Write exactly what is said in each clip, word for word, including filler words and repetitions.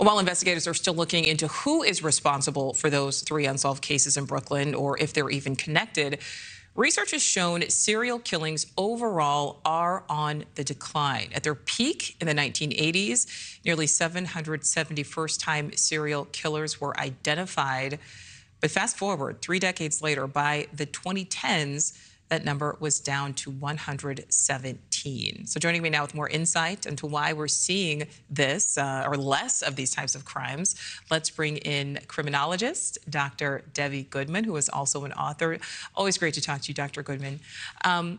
While investigators are still looking into who is responsible for those three unsolved cases in Brooklyn, or if they're even connected, research has shown serial killings overall are on the decline. At their peak in the nineteen eighties, nearly seven hundred seventy first-time serial killers were identified. But fast forward three decades later, by the twenty tens, that number was down to one hundred seventeen. So joining me now with more insight into why we're seeing this, uh, or less of these types of crimes, let's bring in criminologist Doctor Debbie Goodman, who is also an author. Always great to talk to you, Doctor Goodman. Um,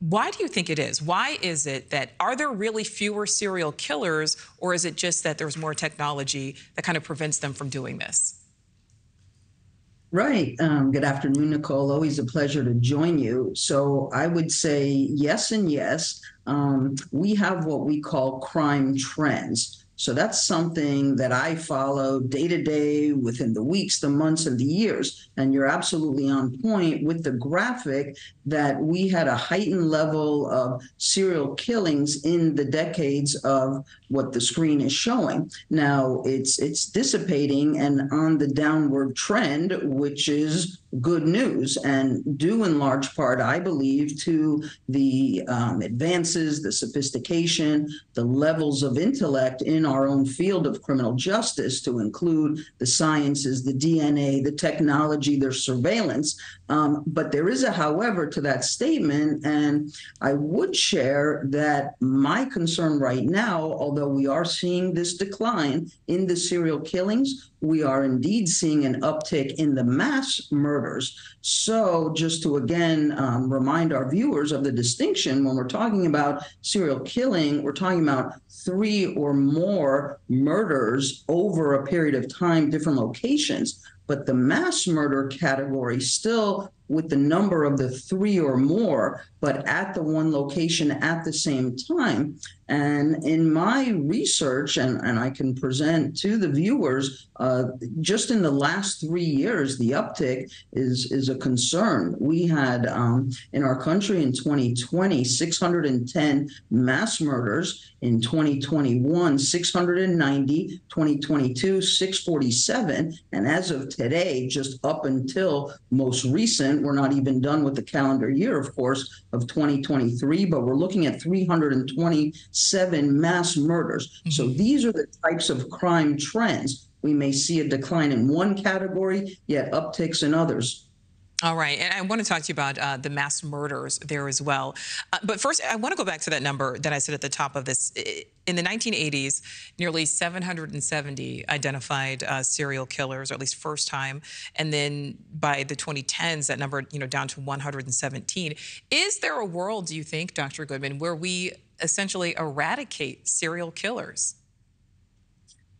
why do you think it is? Why is it that, are there really fewer serial killers, or is it just that there's more technology that kind of prevents them from doing this? Right. Um, good afternoon, Nicole. Always a pleasure to join you. So I would say yes and yes. Um, we have what we call crime trends. So that's something that I follow day to day, within the weeks, the months, and the years. And you're absolutely on point with the graphic that we had a heightened level of serial killings in the decades of what the screen is showing. Now it's it's dissipating and on the downward trend, which is good news, and due in large part, I believe, to the um, advances, the sophistication, the levels of intellect in our own field of criminal justice, to include the sciences, the D N A, the technology, their surveillance. Um, but there is a however to that statement, and I would share that my concern right now, although we are seeing this decline in the serial killings, we are indeed seeing an uptick in the mass murders. So just to again um, remind our viewers of the distinction, when we're talking about serial killing, we're talking about three or more murders over a period of time, different locations. But the mass murder category, still with the number of the three or more, but at the one location at the same time. And in my research, and, and I can present to the viewers, uh, just in the last three years, the uptick is, is a concern. We had um, in our country in twenty twenty, six hundred ten mass murders, in twenty twenty-one, six hundred ninety, twenty twenty-two, six forty-seven, and as of today, just up until most recent, we're not even done with the calendar year, of course, of twenty twenty-three, but we're looking at three hundred twenty-seven mass murders. Mm-hmm. So these are the types of crime trends. We may see a decline in one category, yet upticks in others. All right. And I want to talk to you about uh, the mass murders there as well. Uh, but first, I want to go back to that number that I said at the top of this. In the nineteen eighties, nearly seven hundred seventy identified uh, serial killers, or at least first time. And then by the twenty tens, that number, you know, down to one hundred seventeen. Is there a world, do you think, Doctor Goodman, where we essentially eradicate serial killers?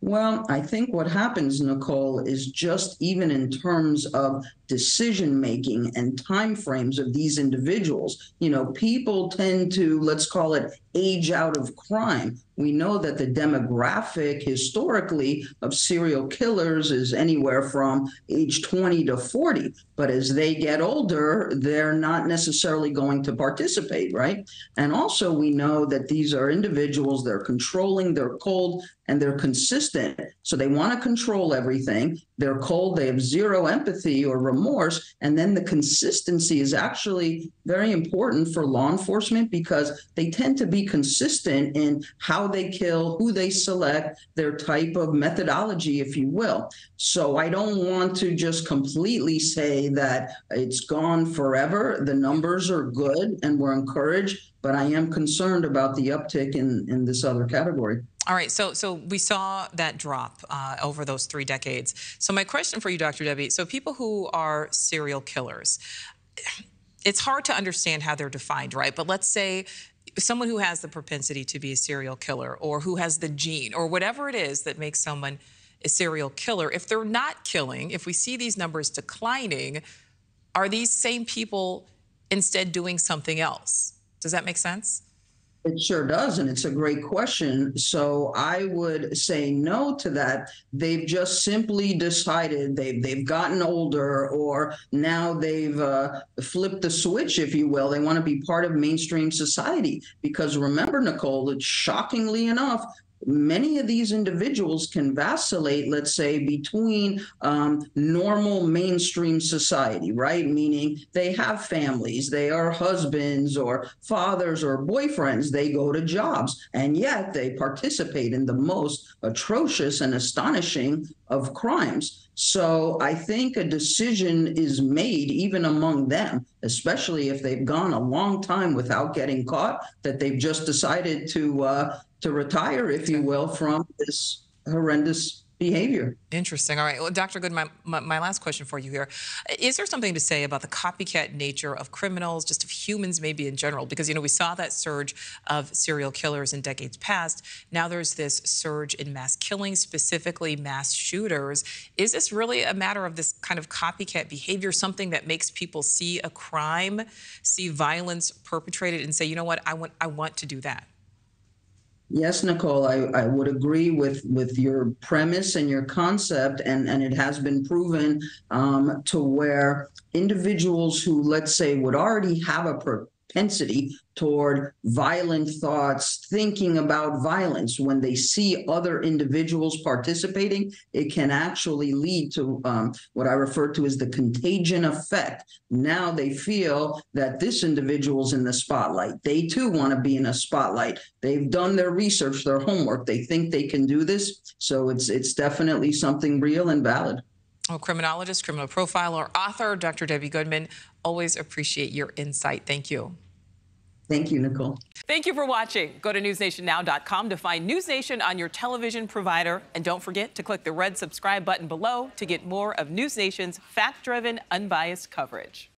Well, I think what happens, Nicole, is just even in terms of decision making and time frames of these individuals. You know, people tend to, let's call it, age out of crime. We know that the demographic historically of serial killers is anywhere from age twenty to forty, but as they get older, they're not necessarily going to participate, right? And also we know that these are individuals, they're controlling, they're cold, and they're consistent. So they want to control everything. They're cold, they have zero empathy or remorse, and then the consistency is actually very important for law enforcement, because they tend to be consistent in how they kill, who they select, their type of methodology, if you will. So I don't want to just completely say that it's gone forever. The numbers are good and we're encouraged, but I am concerned about the uptick in, in this other category. All right, so so we saw that drop uh, over those three decades. So my question for you, Doctor Debbie, so people who are serial killers, it's hard to understand how they're defined, right? But let's say someone who has the propensity to be a serial killer, or who has the gene, or whatever it is that makes someone a serial killer, if they're not killing, if we see these numbers declining, are these same people instead doing something else? Does that make sense? It sure does, and it's a great question. So I would say no to that. They've just simply decided they've, they've gotten older, or now they've uh, flipped the switch, if you will. They want to be part of mainstream society. Because remember, Nicole, it's shockingly enough, many of these individuals can vacillate, let's say, between um, normal mainstream society, right? Meaning they have families, they are husbands or fathers or boyfriends, they go to jobs, and yet they participate in the most atrocious and astonishing of crimes. So I think a decision is made even among them, especially if they've gone a long time without getting caught, that they've just decided to uh, to retire, if you will, from this horrendous behavior. Interesting. All right. Well, Doctor Goodman, my, my last question for you here. Is there something to say about the copycat nature of criminals, just of humans maybe in general? Because, you know, we saw that surge of serial killers in decades past. Now there's this surge in mass killings, specifically mass shooters. Is this really a matter of this kind of copycat behavior, something that makes people see a crime, see violence perpetrated and say, you know what, I want, I want to do that? Yes, Nicole, I, I would agree with, with your premise and your concept, and, and it has been proven um, to where individuals who, let's say, would already have a propensity toward violent thoughts, thinking about violence, when they see other individuals participating, it can actually lead to um, what I refer to as the contagion effect. Now they feel that this individual's in the spotlight. They too want to be in a spotlight. They've done their research, their homework. They think they can do this. So it's it's definitely something real and valid. Well, criminologist, criminal profiler, author, Doctor Debbie Goodman, always appreciate your insight. Thank you. Thank you, Nicole. Thank you for watching. Go to news nation now dot com to find NewsNation on your television provider. And don't forget to click the red subscribe button below to get more of NewsNation's fact-driven, unbiased coverage.